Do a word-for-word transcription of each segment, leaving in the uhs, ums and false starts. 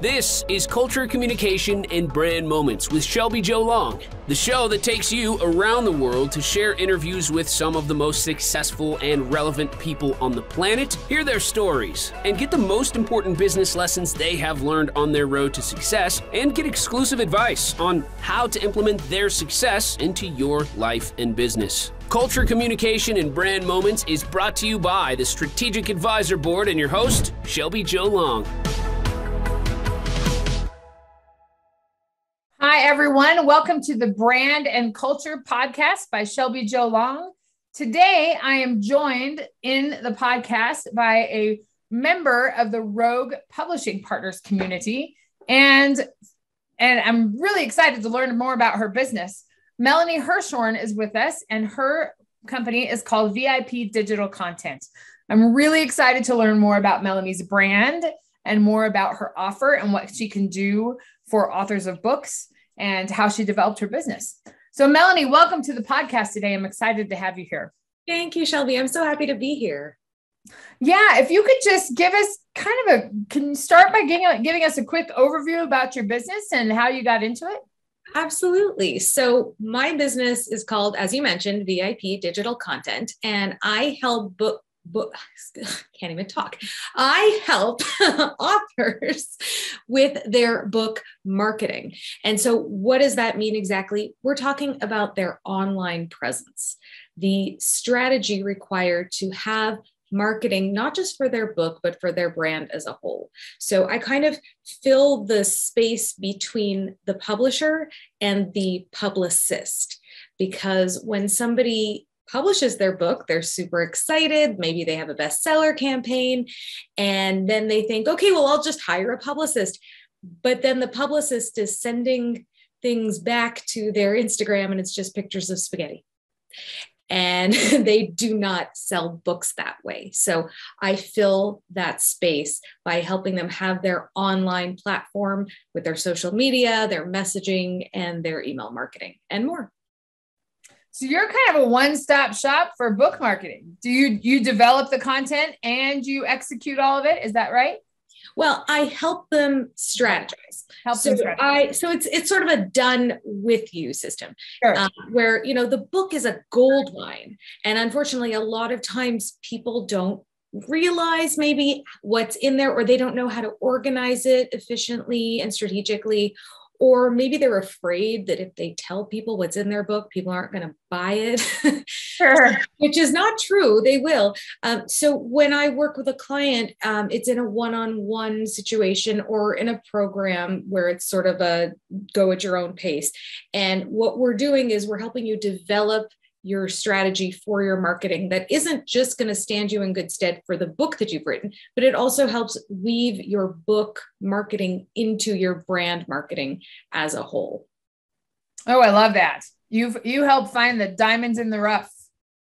This is Culture, Communication, and Brand Moments with Shelby Jo Long, the show that takes you around the world to share interviews with some of the most successful and relevant people on the planet, hear their stories, and get the most important business lessons they have learned on their road to success, and get exclusive advice on how to implement their success into your life and business. Culture, Communication, and Brand Moments is brought to you by the Strategic Advisor Board and your host, Shelby Jo Long. Hi, everyone. Welcome to the Brand and Culture Podcast by Shelby Jo Long. Today, I am joined in the podcast by a member of the Rogue Publishing Partners community, and, and I'm really excited to learn more about her business. Melanie Herschorn is with us, and her company is called V I P Digital Content. I'm really excited to learn more about Melanie's brand and more about her offer and what she can do for authors of books and how she developed her business. So Melanie, welcome to the podcast today. I'm excited to have you here. Thank you, Shelby. I'm so happy to be here. Yeah, if you could just give us kind of a, can you start by giving, giving us a quick overview about your business and how you got into it? Absolutely. So my business is called, as you mentioned, V I P Digital Content, and I help book Book, can't even talk. I help authors with their book marketing. And so what does that mean exactly? We're talking about their online presence, the strategy required to have marketing, not just for their book, but for their brand as a whole. So I kind of fill the space between the publisher and the publicist, because when somebody publishes their book, they're super excited. Maybe they have a bestseller campaign, and then they think, okay, well, I'll just hire a publicist. But then the publicist is sending things back to their Instagram, and it's just pictures of spaghetti. And they do not sell books that way. So I fill that space by helping them have their online platform with their social media, their messaging, and their email marketing and more. So you're kind of a one-stop shop for book marketing. Do you, you develop the content and you execute all of it? Is that right? Well, I help them strategize. Help so, them strategize. I, so it's it's sort of a done with you system, sure. uh, where, you know, the book is a gold mine. And unfortunately, a lot of times people don't realize maybe what's in there, or they don't know how to organize it efficiently and strategically. Or maybe they're afraid that if they tell people what's in their book, people aren't going to buy it, sure. Which is not true. They will. Um, so when I work with a client, um, it's in a one-on-one situation or in a program where it's sort of a go at your own pace. And what we're doing is we're helping you develop your strategy for your marketing that isn't just going to stand you in good stead for the book that you've written, but it also helps weave your book marketing into your brand marketing as a whole. Oh, I love that. You've, you help find the diamonds in the rough.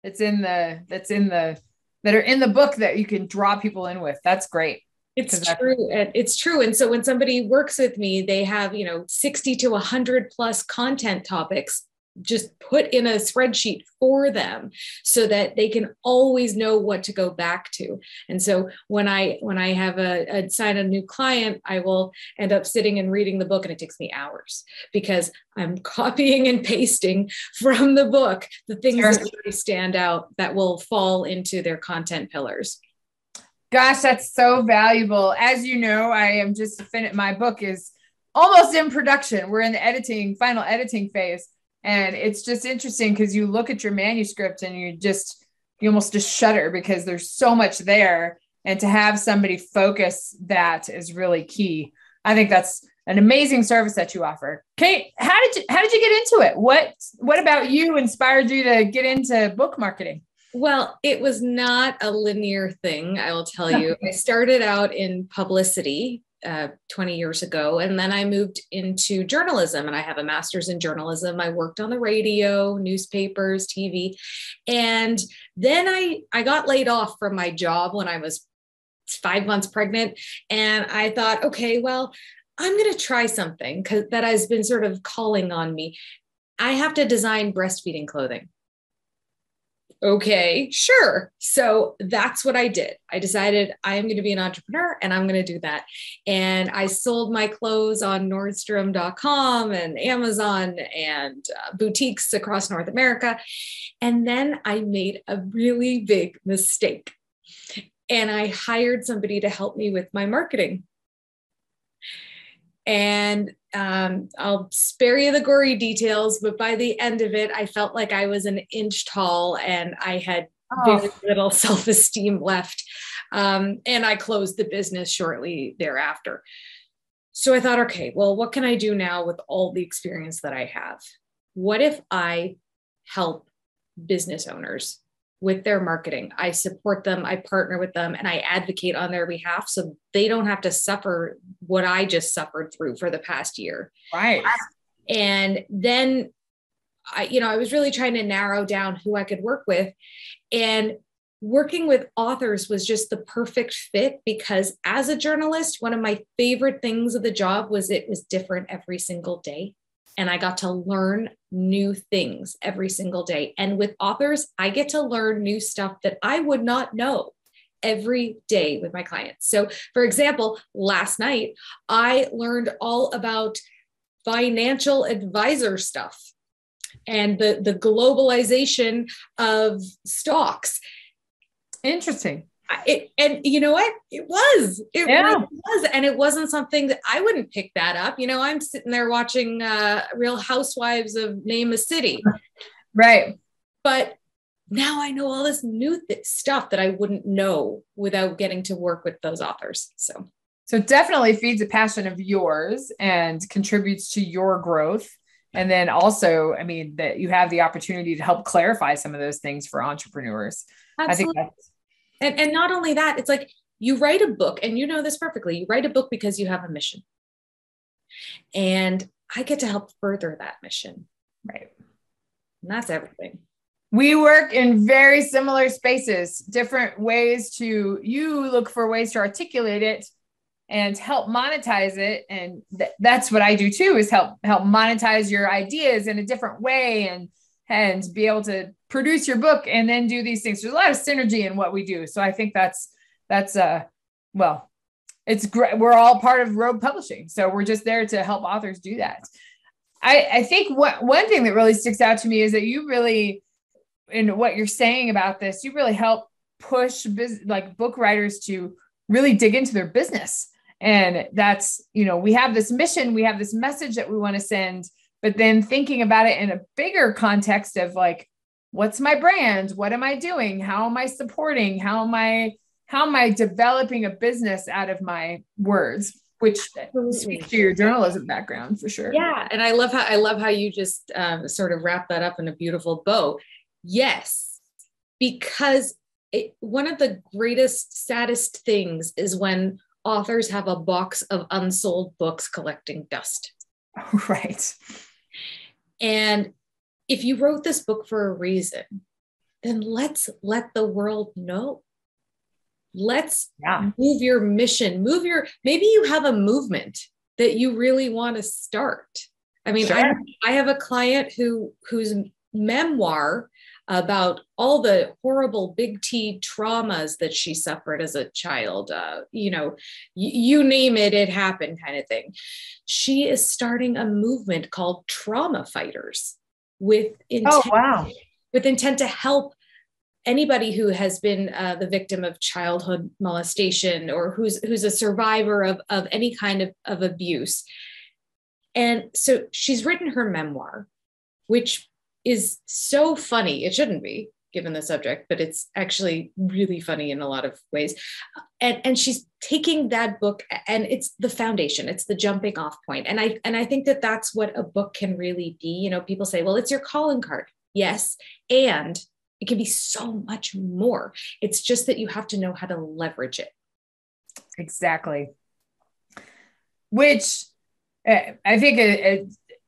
It's in the, that's in the, that are in the book that you can draw people in with. That's great. It's true. And it's true. And so when somebody works with me, they have, you know, sixty to a hundred plus content topics just put in a spreadsheet for them so that they can always know what to go back to. And so when I, when I have a, a sign a new client, I will end up sitting and reading the book, and it takes me hours because I'm copying and pasting from the book the things sure. that really stand out that will fall into their content pillars. Gosh, that's so valuable. As you know, I am just finished. My book is almost in production. We're in the editing, final editing phase. And it's just interesting because you look at your manuscript and you just, you almost just shudder because there's so much there. And to have somebody focus that is really key. I think that's an amazing service that you offer. Kate, how did you, how did you get into it? What, what about you inspired you to get into book marketing? Well, it was not a linear thing, I will tell you. I started out in publicity Uh, twenty years ago. And then I moved into journalism, and I have a master's in journalism. I worked on the radio, newspapers, T V. And then I, I got laid off from my job when I was five months pregnant. And I thought, okay, well, I'm going to try something because that has been sort of calling on me. I have to design breastfeeding clothing. okay, sure. So that's what I did. I decided I am going to be an entrepreneur and I'm going to do that. And I sold my clothes on Nordstrom dot com and Amazon and uh, boutiques across North America. And then I made a really big mistake. And I hired somebody to help me with my marketing. And um, I'll spare you the gory details, but by the end of it, I felt like I was an inch tall and I had oh. very little self-esteem left. Um, and I closed the business shortly thereafter. So I thought, okay, well, what can I do now with all the experience that I have? What if I help business owners with their marketing? I support them, I partner with them, and I advocate on their behalf so they don't have to suffer what I just suffered through for the past year. Right. And then I, you know, I was really trying to narrow down who I could work with, and working with authors was just the perfect fit because as a journalist, one of my favorite things of the job was it was different every single day. And I got to learn new things every single day. And with authors, I get to learn new stuff that I would not know every day with my clients. So for example, last night, I learned all about financial advisor stuff and the, the globalization of stocks. Interesting. It, and you know what? It was, it yeah. really was. And it wasn't something that I wouldn't pick that up. You know, I'm sitting there watching uh Real Housewives of Name a City. Right. But now I know all this new th- stuff that I wouldn't know without getting to work with those authors. So, so it definitely feeds a passion of yours and contributes to your growth. And then also, I mean, that you have the opportunity to help clarify some of those things for entrepreneurs. Absolutely. I think that's, And, and not only that, it's like you write a book, and you know this perfectly. You write a book because you have a mission. And I get to help further that mission. Right. And that's everything. We work in very similar spaces, different ways to, you look for ways to articulate it and help monetize it. And th- that's what I do too, is help, help monetize your ideas in a different way and, and be able to produce your book and then do these things. There's a lot of synergy in what we do. So I think that's, that's uh, well, it's great. We're all part of Rogue Publishing. So we're just there to help authors do that. I, I think what, one thing that really sticks out to me is that you really, in what you're saying about this, you really help push biz, like book writers to really dig into their business. And that's, you know, we have this mission, we have this message that we want to send, but then thinking about it in a bigger context of like, what's my brand? What am I doing? How am I supporting? How am I, how am I developing a business out of my words, which Absolutely. Speaks to your journalism background for sure. Yeah. And I love how, I love how you just um, sort of wrap that up in a beautiful bow. Yes. Because it, one of the greatest, saddest things is when authors have a box of unsold books collecting dust. Right. And if you wrote this book for a reason, then let's let the world know. Let's yeah. move your mission, move your, maybe you have a movement that you really want to start. I mean, sure. I, I have a client who whose memoir about all the horrible big T traumas that she suffered as a child, uh, you know, y- you name it, it happened kind of thing. She is starting a movement called Trauma Fighters with intent, oh, wow. with intent to help anybody who has been uh, the victim of childhood molestation or who's who's a survivor of, of any kind of, of abuse. And so she's written her memoir, which is so funny. It shouldn't be given the subject, but it's actually really funny in a lot of ways. And, and she's taking that book and it's the foundation, it's the jumping off point. And I, and I think that that's what a book can really be. You know, people say, well, it's your calling card. Yes. And it can be so much more. It's just that you have to know how to leverage it. Exactly. Which uh, I think it, it,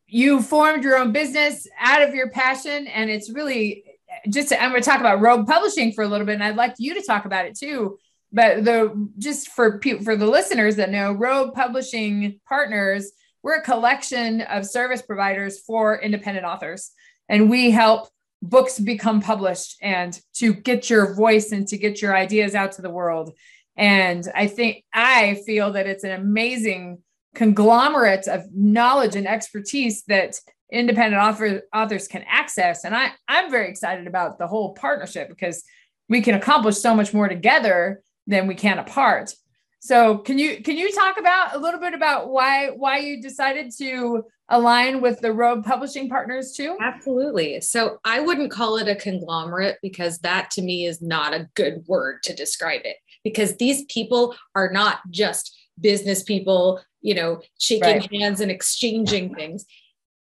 you formed your own business out of your passion. And it's really just, I'm going to talk about Rogue Publishing for a little bit, and I'd like you to talk about it too. But the, just for people, for the listeners that know, Rogue Publishing Partners, we're a collection of service providers for independent authors. And we help books become published and to get your voice and to get your ideas out to the world. And I think, I feel that it's an amazing conglomerate of knowledge and expertise that independent author, authors can access. And I, I'm very excited about the whole partnership because we can accomplish so much more together than we can apart. So can you, can you talk about a little bit about why, why you decided to align with the Rogue Publishing Partners too? Absolutely. So I wouldn't call it a conglomerate because that to me is not a good word to describe it, because these people are not just business people, you know, shaking right. hands and exchanging things.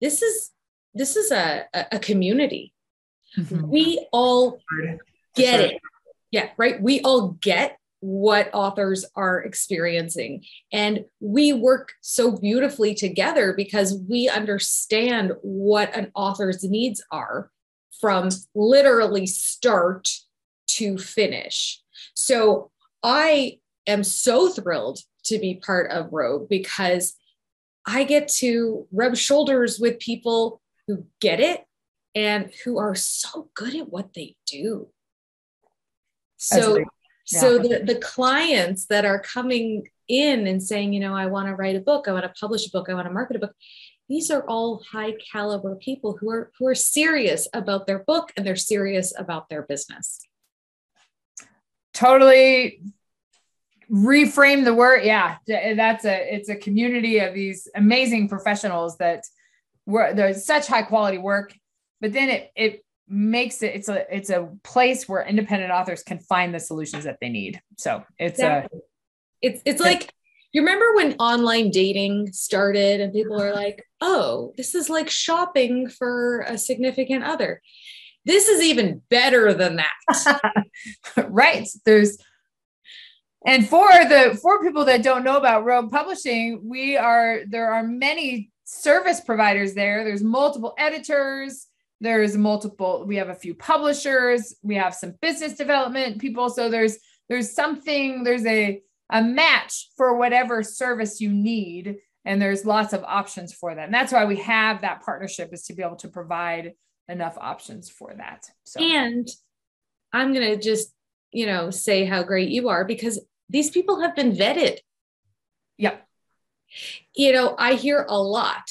This is, this is a, a community. Mm-hmm. We all get it. Yeah. Right. We all get what authors are experiencing. And we work so beautifully together because we understand what an author's needs are from literally start to finish. So I am so thrilled to be part of Rogue because I get to rub shoulders with people who get it and who are so good at what they do. So Yeah. So the, the clients that are coming in and saying, you know, I want to write a book, I want to publish a book, I want to market a book. These are all high caliber people who are, who are serious about their book and they're serious about their business. Totally reframe the word. Yeah. That's a, it's a community of these amazing professionals that were, there's such high quality work, but then it, it, makes it, it's a, it's a place where independent authors can find the solutions that they need. So it's exactly. a, it's, it's like, you remember when online dating started and people are like, oh, this is like shopping for a significant other. This is even better than that. Right. There's, and for the, for people that don't know about Rogue Publishing, we are, there are many service providers there. There's multiple editors. There's multiple, we have a few publishers, we have some business development people. So there's, there's something, there's a, a match for whatever service you need. And there's lots of options for that. And that's why we have that partnership, is to be able to provide enough options for that. So. And I'm going to just, you know, say how great you are, because these people have been vetted. Yep. You know, I hear a lot.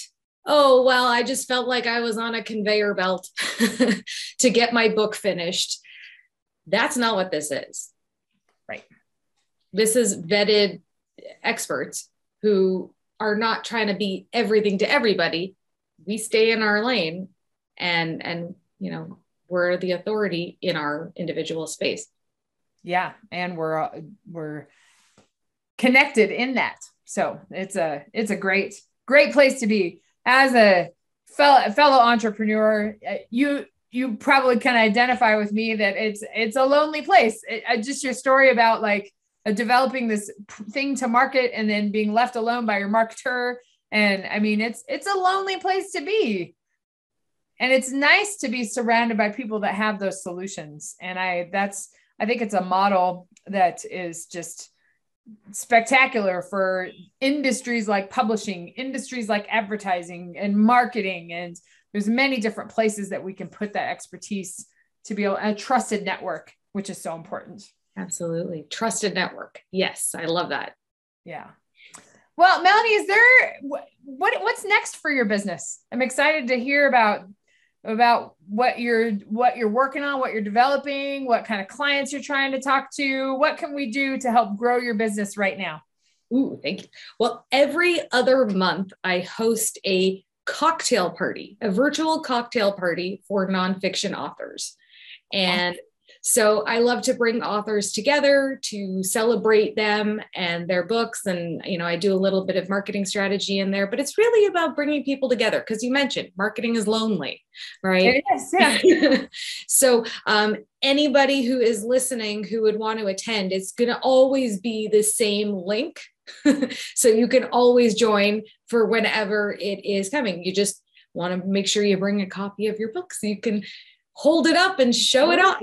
Oh, well, I just felt like I was on a conveyor belt to get my book finished. That's not what this is. Right. This is vetted experts who are not trying to be everything to everybody. We stay in our lane and, and, you know, we're the authority in our individual space. Yeah. And we're, uh, we're connected in that. So it's a, it's a great, great place to be. As a fellow, fellow entrepreneur, you you probably can identify with me that it's it's a lonely place. It, uh, just your story about like uh, developing this thing to market and then being left alone by your marketer. And I mean, it's it's a lonely place to be. And it's nice to be surrounded by people that have those solutions. And I that's I think it's a model that is just spectacular for industries like publishing, industries like advertising and marketing. And there's many different places that we can put that expertise to be able, a trusted network, which is so important. Absolutely. Trusted network. Yes. I love that. Yeah. Well, Melanie, is there, what, what's next for your business? I'm excited to hear about, about what you're, what you're working on, what you're developing, what kind of clients you're trying to talk to. What can we do to help grow your business right now? Ooh, thank you. Well, every other month I host a cocktail party, a virtual cocktail party for nonfiction authors. And so I love to bring authors together to celebrate them and their books. And, you know, I do a little bit of marketing strategy in there, but it's really about bringing people together. Because you mentioned marketing is lonely, right? It is, yeah. So um, anybody who is listening who would want to attend, it's going to always be the same link. So you can always join for whenever it is coming. You just want to make sure you bring a copy of your book so you can hold it up and show it up.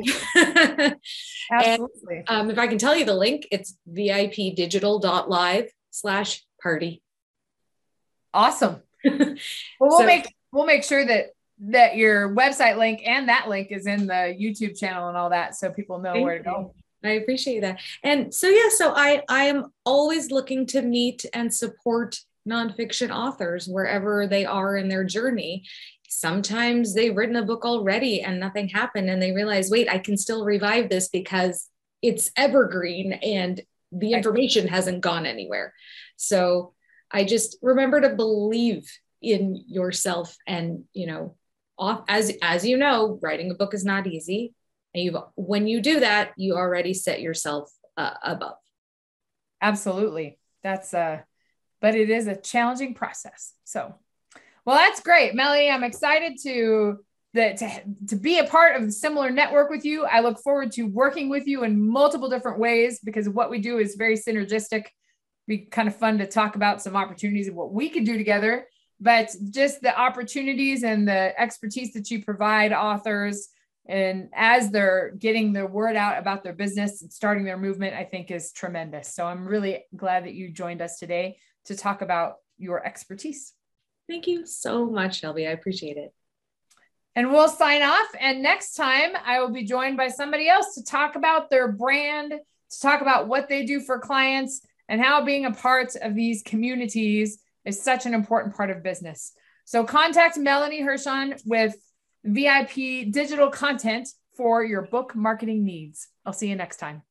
Absolutely. And, um, if I can tell you the link, it's V I P digital dot live slash party. Awesome. Well, we'll so, make, we'll make sure that that your website link and that link is in the YouTube channel and all that, so people know Thank where to go. I appreciate that. And so, yeah, so I, I am always looking to meet and support nonfiction authors wherever they are in their journey. Sometimes they've written a book already and nothing happened, and they realize, wait, I can still revive this because it's evergreen and the information hasn't gone anywhere. So I just remember to believe in yourself. And, you know, off, as, as you know, writing a book is not easy. And you've, when you do that, you already set yourself uh, above. Absolutely. That's uh, but it is a challenging process. So, well, that's great, Melanie. I'm excited to, the, to, to be a part of a similar network with you. I look forward to working with you in multiple different ways, because what we do is very synergistic. Be kind of fun to talk about some opportunities of what we could do together, but just the opportunities and the expertise that you provide authors, and as they're getting their word out about their business and starting their movement, I think is tremendous. So I'm really glad that you joined us today to talk about your expertise. Thank you so much, Shelby. I appreciate it. And we'll sign off. And next time I will be joined by somebody else to talk about their brand, to talk about what they do for clients, and how being a part of these communities is such an important part of business. So contact Melanie Herschorn with V I P Digital Content for your book marketing needs. I'll see you next time.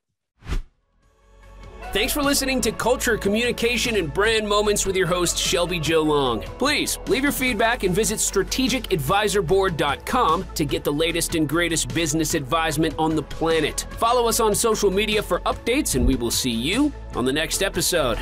Thanks for listening to Culture, Communication, and Brand Moments with your host, Shelby Jo Long. Please leave your feedback and visit strategic advisor board dot com to get the latest and greatest business advisement on the planet. Follow us on social media for updates, and we will see you on the next episode.